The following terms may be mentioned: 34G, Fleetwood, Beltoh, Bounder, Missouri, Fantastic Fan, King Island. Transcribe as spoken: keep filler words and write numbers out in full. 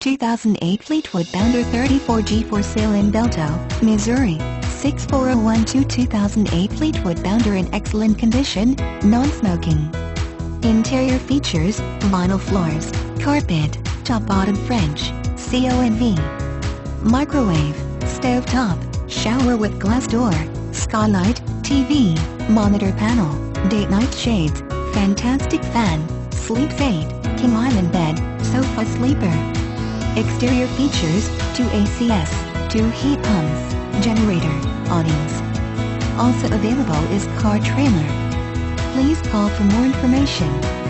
two thousand eight Fleetwood Bounder thirty-four G for sale in Belto, Missouri, six four zero one two. two thousand eight Fleetwood Bounder in excellent condition, non-smoking. Interior features: vinyl floors, carpet, top-bottom French, C O and V. Microwave, stove top, shower with glass door, skylight, T V, monitor panel, date night shades, fantastic fan, sleep fade, king island bed, sofa sleeper. Exterior features: two A Cs, two heat pumps, generator, awnings. Also available is car trailer. Please call for more information.